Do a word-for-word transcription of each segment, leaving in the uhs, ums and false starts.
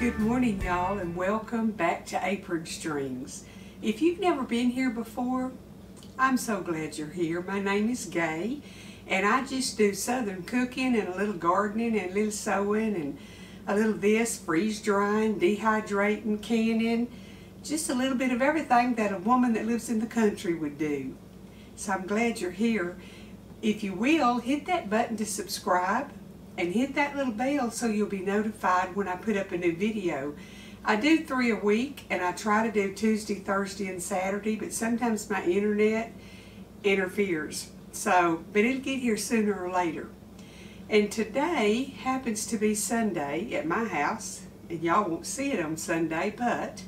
Good morning, y'all, and welcome back to Apron Strings. If you've never been here before, I'm so glad you're here. My name is Gay, and I just do southern cooking and a little gardening and a little sewing and a little this, freeze drying, dehydrating, canning, just a little bit of everything that a woman that lives in the country would do. So I'm glad you're here. If you will, hit that button to subscribe and hit that little bell so you'll be notified when I put up a new video. I do three a week, and I try to do Tuesday, Thursday, and Saturday, but sometimes my internet interferes. So, but it'll get here sooner or later. And today happens to be Sunday at my house, and y'all won't see it on Sunday, but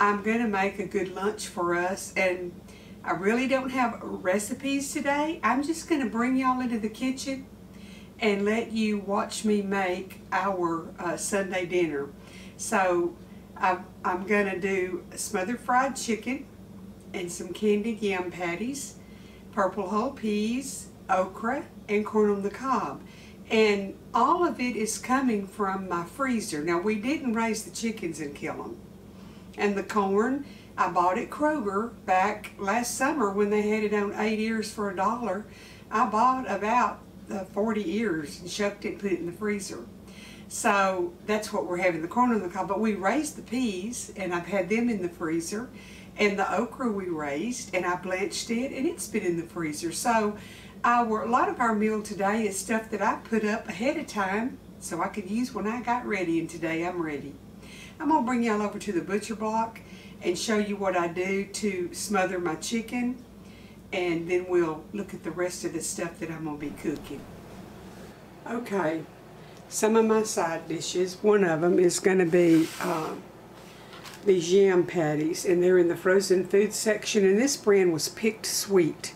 I'm going to make a good lunch for us, and I really don't have recipes today. I'm just going to bring y'all into the kitchen and let you watch me make our uh, Sunday dinner. So I've, I'm going to do smothered fried chicken and some candied yam patties, purple hull peas, okra, and corn on the cob. And all of it is coming from my freezer. Now, we didn't raise the chickens and kill them. And the corn, I bought at Kroger back last summer when they had it on eight ears for a dollar. I bought about Uh, forty ears and shoved it and put it in the freezer. So that's what we're having, the corn on the cob. But we raised the peas, and I've had them in the freezer, and the okra we raised, and I blanched it, and it's been in the freezer. So our, a lot of our meal today is stuff that I put up ahead of time so I could use when I got ready, and today I'm ready. I'm going to bring y'all over to the butcher block and show you what I do to smother my chicken, and then we'll look at the rest of the stuff that I'm going to be cooking. Okay, some of my side dishes, one of them is going to be um, these yam patties, and they're in the frozen food section, and this brand was Picked Sweet.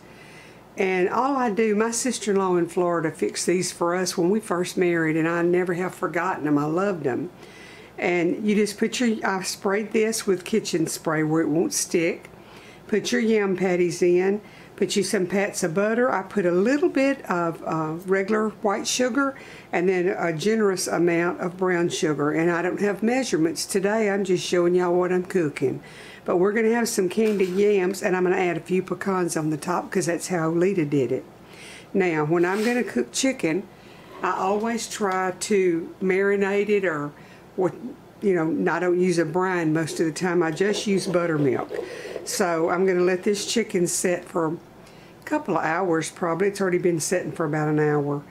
And all I do, my sister-in-law in Florida fixed these for us when we first married, and I never have forgotten them. I loved them. And you just put your, I've sprayed this with kitchen spray where it won't stick. Put your yam patties in. Put you some pats of butter. I put a little bit of uh, regular white sugar and then a generous amount of brown sugar. And I don't have measurements today. I'm just showing y'all what I'm cooking. But we're going to have some candied yams, and I'm going to add a few pecans on the top because that's how Lita did it. Now, when I'm going to cook chicken, I always try to marinate it or, or you know, I don't use a brine most of the time. I just use buttermilk. So I'm going to let this chicken set for couple of hours probably. It's already been sitting for about an hour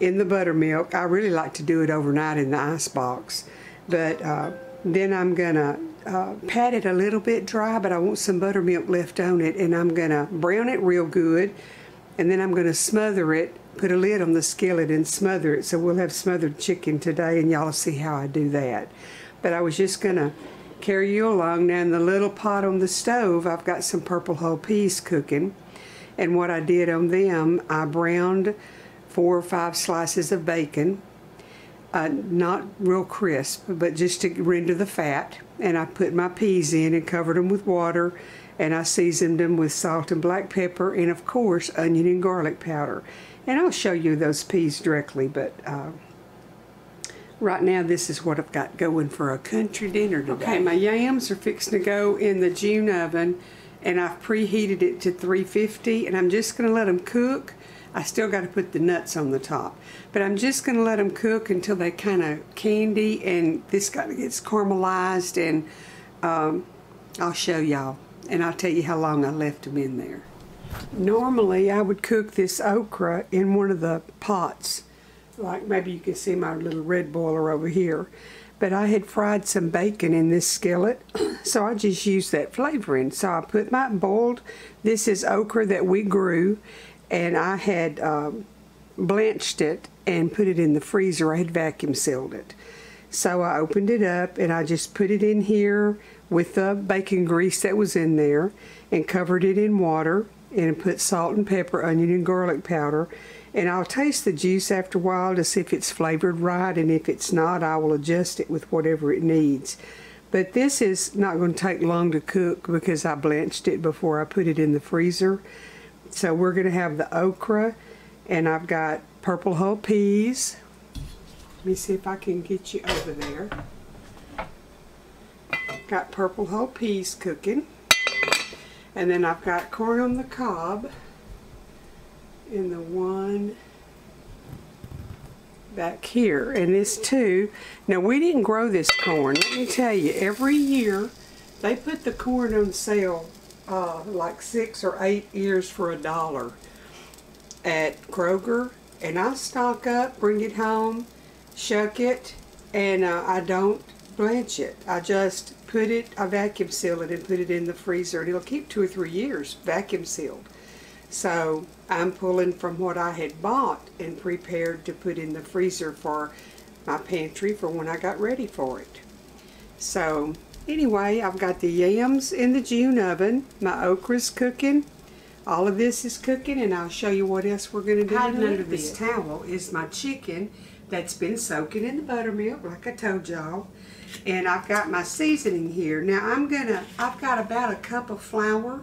in the buttermilk. I really like to do it overnight in the icebox, but uh, then I'm gonna uh, pat it a little bit dry, but I want some buttermilk left on it, and I'm gonna brown it real good, and then I'm gonna smother it, put a lid on the skillet and smother it. So we'll have smothered chicken today, and y'all see how I do that. But I was just gonna carry you along. Now in the little pot on the stove, I've got some purple hull peas cooking. And what I did on them, I browned four or five slices of bacon, uh, not real crisp, but just to render the fat. And I put my peas in and covered them with water, and I seasoned them with salt and black pepper, and of course onion and garlic powder. And I'll show you those peas directly, but uh, right now this is what I've got going for a country dinner today. Okay, my yams are fixing to go in the June oven, and I've preheated it to three fifty, and I'm just going to let them cook. I still got to put the nuts on the top, but I'm just going to let them cook until they kind of candy, and this got gets caramelized, and um, I'll show y'all, and I'll tell you how long I left them in there. Normally, I would cook this okra in one of the pots, like maybe you can see my little red boiler over here. But I had fried some bacon in this skillet, so I just used that flavoring. So I put my boiled, this is okra that we grew, and I had um, blanched it and put it in the freezer. I had vacuum sealed it. So I opened it up, and I just put it in here with the bacon grease that was in there, and covered it in water, and put salt and pepper, onion and garlic powder. And I'll taste the juice after a while to see if it's flavored right, and if it's not, I will adjust it with whatever it needs. But this is not going to take long to cook because I blanched it before I put it in the freezer. So we're going to have the okra, and I've got purple hull peas. Let me see if I can get you over there. got purple hull peas cooking, and then I've got corn on the cob in the one back here, and this too. Now, we didn't grow this corn. Let me tell you, every year they put the corn on sale uh, like six or eight ears for a dollar at Kroger, and I stock up, bring it home, shuck it, and uh, I don't blanch it. I just put it, I vacuum seal it and put it in the freezer, and it'll keep two or three years vacuum sealed. So I'm pulling from what I had bought and prepared to put in the freezer for my pantry for when I got ready for it. So anyway, I've got the yams in the June oven, my okra's cooking, all of this is cooking, and I'll show you what else we're going to do. Hiding under this towel is my chicken that's been soaking in the buttermilk, like I told y'all. And I've got my seasoning here. Now I'm gonna, I've got about a cup of flour,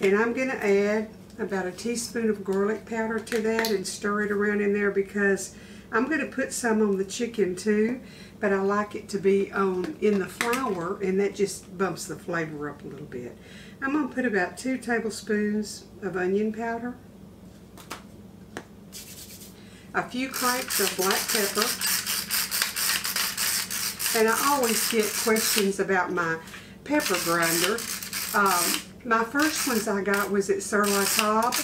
and I'm gonna add about a teaspoon of garlic powder to that and stir it around in there, because I'm gonna put some on the chicken too, but I like it to be on in the flour, and that just bumps the flavor up a little bit. I'm gonna put about two tablespoons of onion powder, a few crates of black pepper. And I always get questions about my pepper grinder. Um, my first ones I got was at Sur La Table.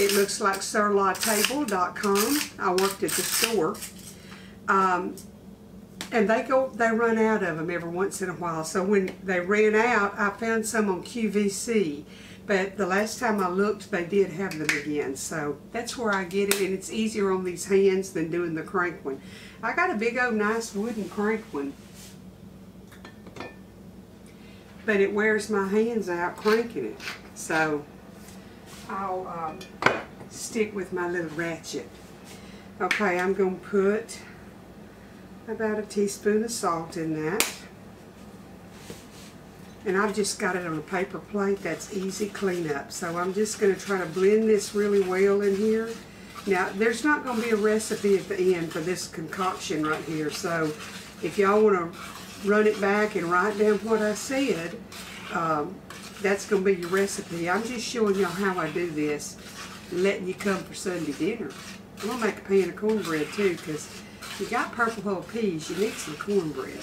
It looks like sur la table dot com. I worked at the store. Um, and they go, they run out of them every once in a while. So when they ran out, I found some on Q V C. But the last time I looked, they did have them again, so that's where I get it, and it's easier on these hands than doing the crank one. I got a big old nice wooden crank one, but it wears my hands out cranking it, so I'll um, stick with my little ratchet. Okay, I'm going to put about a teaspoon of salt in that. And I've just got it on a paper plate. That's easy cleanup. So I'm just going to try to blend this really well in here. Now, there's not going to be a recipe at the end for this concoction right here. So if y'all want to run it back and write down what I said, um, that's going to be your recipe. I'm just showing y'all how I do this, letting you come for Sunday dinner. I'm going to make a pan of cornbread too, because you got purple hull peas, you need some cornbread.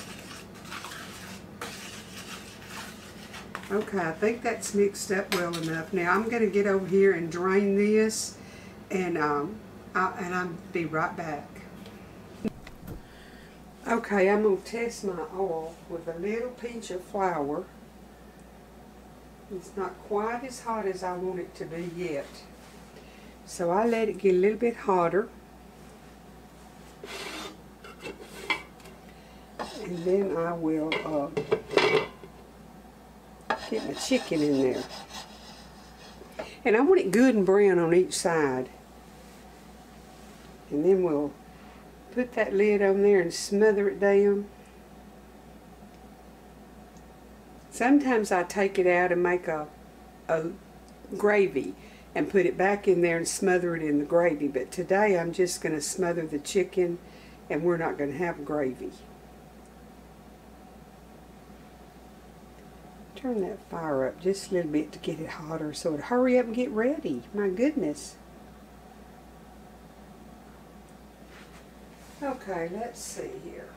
Okay, I think that's mixed up well enough. Now I'm going to get over here and drain this, and um, I, and I'll be right back. Okay, I'm going to test my oil with a little pinch of flour. It's not quite as hot as I want it to be yet. So I let it get a little bit hotter. And then I will... Uh, Get my chicken in there, and I want it good and brown on each side, and then we'll put that lid on there and smother it down. Sometimes I take it out and make a, a gravy and put it back in there and smother it in the gravy, but today I'm just going to smother the chicken, and we're not going to have gravy. Turn that fire up just a little bit to get it hotter, so it hurry up and get ready. My goodness. Okay, let's see here.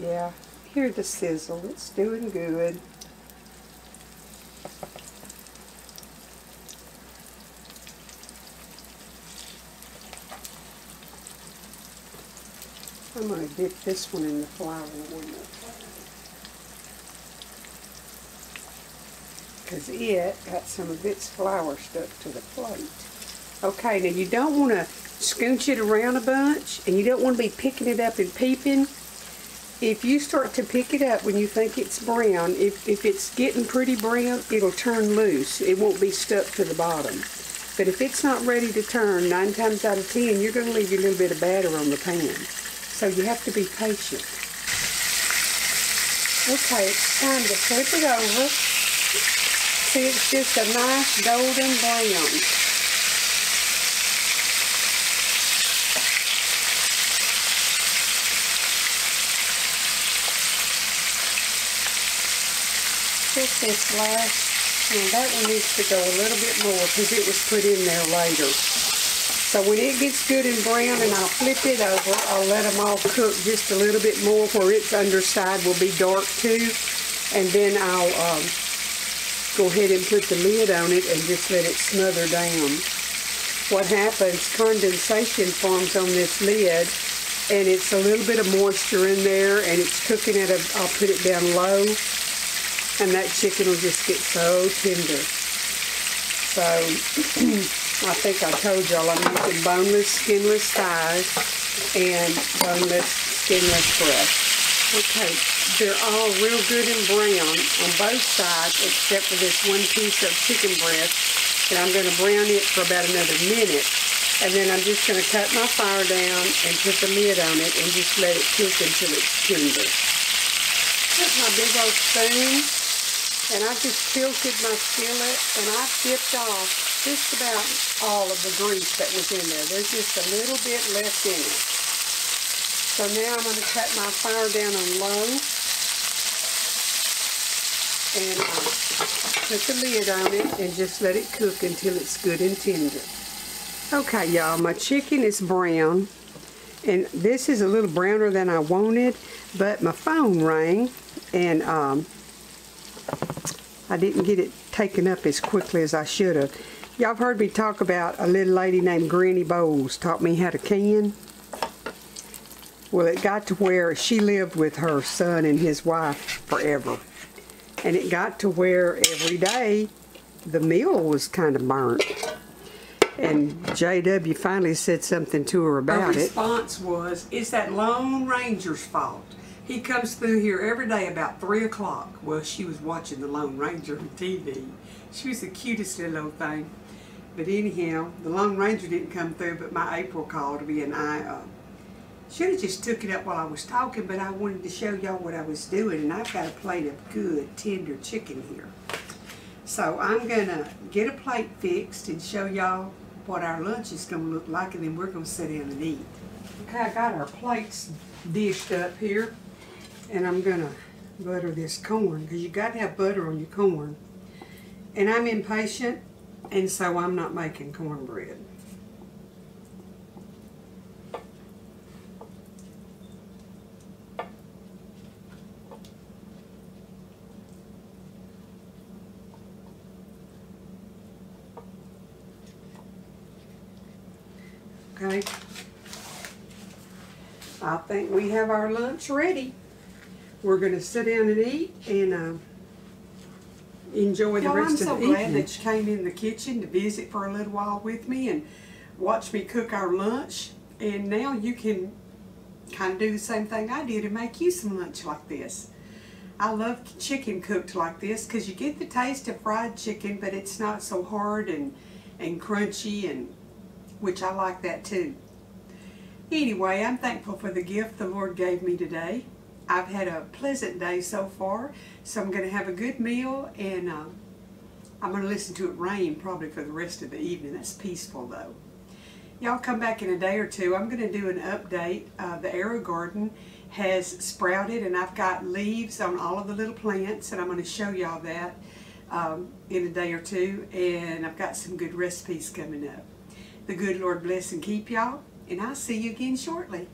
Yeah, hear the sizzle. It's doing good. I'm going to dip this one in the flour one more time, because it got some of its flour stuck to the plate. Okay, now you don't want to scooch it around a bunch, and you don't want to be picking it up and peeping. If you start to pick it up when you think it's brown, if, if it's getting pretty brown, it'll turn loose. It won't be stuck to the bottom. But if it's not ready to turn, nine times out of ten, you're going to leave your little bit of batter on the pan. So you have to be patient. Okay, it's time to flip it over. See, it's just a nice golden brown. this last, and that one needs to go a little bit more because it was put in there later. So when it gets good and brown and I'll flip it over, I'll let them all cook just a little bit more where its underside will be dark too. And then I'll um, go ahead and put the lid on it and just let it smother down. What happens, condensation forms on this lid, and it's a little bit of moisture in there, and it's cooking at a, I'll put it down low, and that chicken will just get so tender. So, I think I told y'all I'm using boneless, skinless thighs and boneless, skinless breasts. Okay, they're all real good and brown on both sides except for this one piece of chicken breast. And I'm going to brown it for about another minute. And then I'm just going to cut my fire down and put the lid on it and just let it cook until it's tender. Took my big old spoon and I just tilted my skillet and I dipped off just about all of the grease that was in there. There's just a little bit left in it. So now I'm going to cut my fire down on low, and I'll put the lid on it and just let it cook until it's good and tender. Okay, y'all, my chicken is brown, and this is a little browner than I wanted, but my phone rang, and um, I didn't get it taken up as quickly as I should have. Y'all heard me talk about a little lady named Granny Bowles taught me how to can. Well, it got to where she lived with her son and his wife forever. And it got to where every day the meal was kind of burnt. And J W finally said something to her about it. Her response was, it's that Lone Ranger's fault. He comes through here every day about three o'clock. Well, she was watching the Lone Ranger on T V. She was the cutest little old thing. But anyhow, the Lone Ranger didn't come through, but my April called to be an eye up. Should have just took it up while I was talking, but I wanted to show y'all what I was doing, and I've got a plate of good, tender chicken here. So I'm gonna get a plate fixed and show y'all what our lunch is gonna look like, and then we're gonna sit down and eat. Okay, I got our plates dished up here, and I'm gonna butter this corn, because you gotta have butter on your corn. And I'm impatient, and so I'm not making cornbread. Okay, I think we have our lunch ready. We're going to sit down and eat and uh, enjoy the rest of the evening. I'm so glad that you came in the kitchen to visit for a little while with me and watch me cook our lunch. And now you can kind of do the same thing I did and make you some lunch like this. I love chicken cooked like this because you get the taste of fried chicken, but it's not so hard and, and crunchy, and which I like that too. Anyway, I'm thankful for the gift the Lord gave me today. I've had a pleasant day so far, so I'm going to have a good meal, and uh, I'm going to listen to it rain probably for the rest of the evening. That's peaceful though. Y'all come back in a day or two. I'm going to do an update. Uh, the AeroGarden has sprouted, and I've got leaves on all of the little plants, and I'm going to show y'all that um, in a day or two, and I've got some good recipes coming up. The good Lord bless and keep y'all, and I'll see you again shortly.